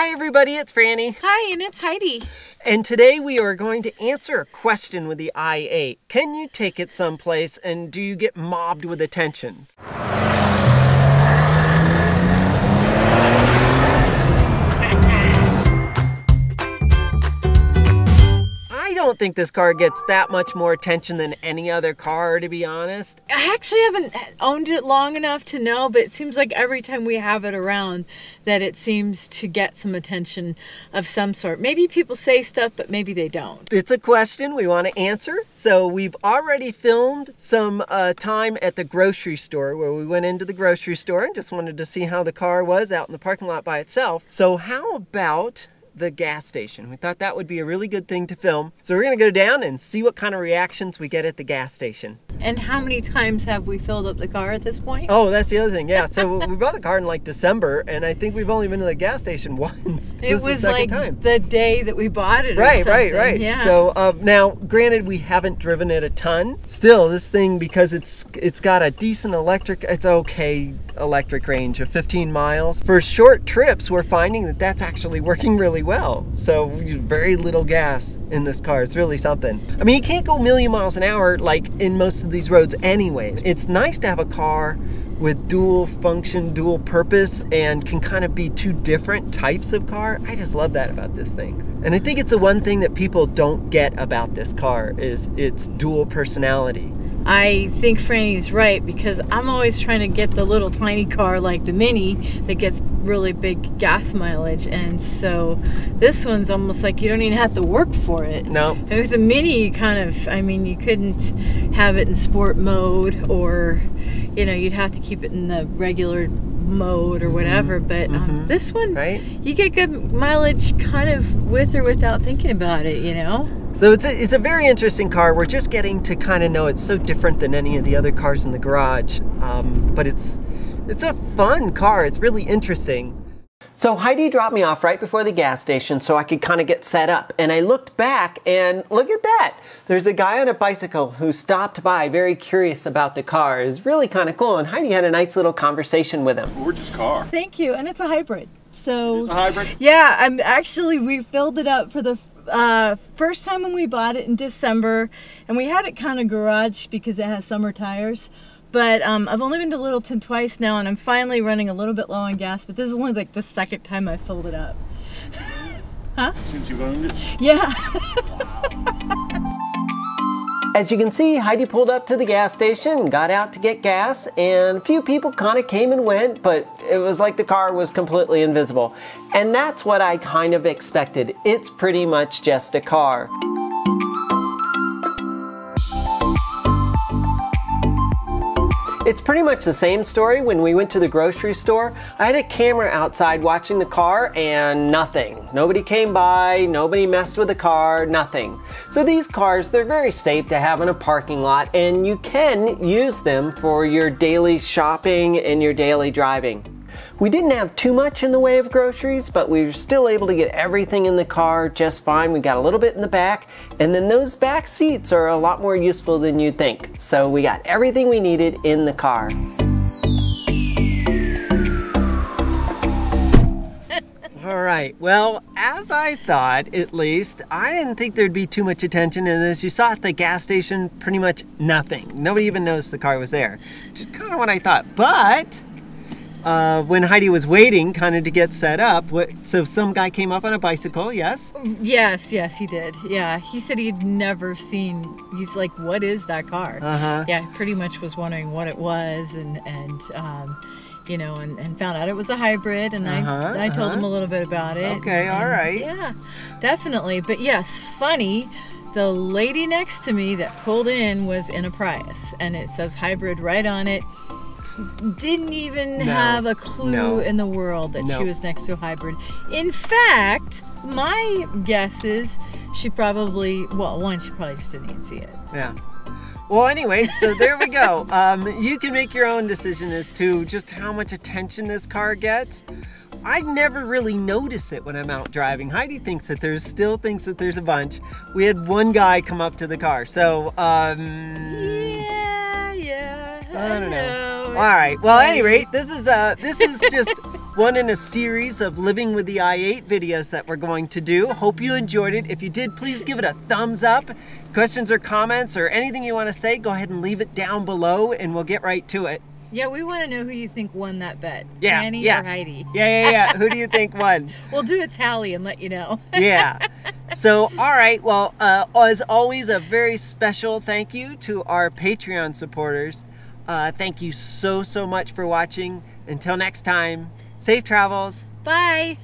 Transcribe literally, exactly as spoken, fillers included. Hi everybody, it's Franny. Hi, and it's Heidi. And today we are going to answer a question with the i eight. Can you take it someplace and do you get mobbed with attention? I don't think this car gets that much more attention than any other car, to be honest. I actually haven't owned it long enough to know, but it seems like every time we have it around that it seems to get some attention of some sort. Maybe people say stuff, but maybe they don't. It's a question we want to answer. So we've already filmed some uh, time at the grocery store where we went into the grocery store and just wanted to see how the car was out in the parking lot by itself. So how about the gas station? We thought that would be a really good thing to film. So we're gonna go down and see what kind of reactions we get at the gas station. And how many times have we filled up the car at this point? Oh, that's the other thing, yeah. So we bought the car in like December, and I think we've only been to the gas station once. So it was the like time. the day that we bought it. Right, or right, right. Yeah. So uh, now, granted, we haven't driven it a ton. Still, this thing, because it's it's got a decent electric, it's okay electric range of fifteen miles. For short trips, we're finding that that's actually working really well. well so very little gas in this car. It's really something. I mean, you can't go a million miles an hour like in most of these roads anyways. It's nice to have a car with dual function, dual purpose, and can kind of be two different types of car. I just love that about this thing. And I think it's the one thing that people don't get about this car is its dual personality. I think Franny's right, because I'm always trying to get the little tiny car like the Mini that gets really big gas mileage, and so this one's almost like you don't even have to work for it. No. And with the Mini, you kind of, I mean, you couldn't have it in sport mode, or, you know, you'd have to keep it in the regular mode or whatever, but um, mm-hmm. this one, right? You get good mileage kind of with or without thinking about it, you know? So it's a, it's a very interesting car. We're just getting to kind of know it's so different than any of the other cars in the garage, um, but it's it's a fun car. It's really interesting. So Heidi dropped me off right before the gas station so I could kind of get set up, and I looked back and look at that. There's a guy on a bicycle who stopped by very curious about the car. It was really kind of cool, and Heidi had a nice little conversation with him. Gorgeous car. Thank you, and it's a hybrid. So it's a hybrid? Yeah, I'm actually, we filled it up for the Uh, first time when we bought it in December, and we had it kind of garaged because it has summer tires, but um, I've only been to Littleton twice now, and I'm finally running a little bit low on gas, but this is only like the second time I filled it up. Huh? Since you've owned it? Yeah. As you can see, Heidi pulled up to the gas station, got out to get gas, and a few people kind of came and went, but it was like the car was completely invisible. And that's what I kind of expected. It's pretty much just a car. It's pretty much the same story when we went to the grocery store. I had a camera outside watching the car and nothing. Nobody came by, nobody messed with the car, nothing. So these cars, they're very safe to have in a parking lot, and you can use them for your daily shopping and your daily driving. We didn't have too much in the way of groceries, but we were still able to get everything in the car just fine. We got a little bit in the back, and then those back seats are a lot more useful than you'd think. So we got everything we needed in the car. All right, well, as I thought, at least, I didn't think there'd be too much attention in this. You saw at the gas station, pretty much nothing. Nobody even noticed the car was there, which is kind of what I thought, but Uh, when Heidi was waiting kind of to get set up, what, so some guy came up on a bicycle, yes? Yes, yes, he did. Yeah, he said he'd never seen, he's like, what is that car? Uh-huh. Yeah, pretty much was wondering what it was, and, and um, you know, and, and found out it was a hybrid, and uh-huh, I, I uh-huh. told him a little bit about it. Okay, and, all right. Yeah, definitely. But yes, funny. The lady next to me that pulled in was in a Prius, and it says hybrid right on it. Didn't even no, have a clue no, in the world that no. she was next to a hybrid. In fact, my guess is she probably, well, one, she probably just didn't even see it. Yeah. Well, anyway, so there we go. Um, you can make your own decision as to just how much attention this car gets. I never really notice it when I'm out driving. Heidi thinks that there's still thinks that there's a bunch. We had one guy come up to the car, so um, yeah, yeah. I don't know. I don't know. Alright, well, at any rate, this is, uh, this is just one in a series of living with the i eight videos that we're going to do. Hope you enjoyed it. If you did, please give it a thumbs up. Questions or comments or anything you want to say, go ahead and leave it down below and we'll get right to it. Yeah, we want to know who you think won that bet. Yeah, Annie yeah. or Heidi. Yeah, yeah, yeah. Who do you think won? We'll do a tally and let you know. Yeah. So, all right. Well, uh, as always, a very special thank you to our Patreon supporters. Uh, thank you so, so much for watching. Until next time, safe travels. Bye.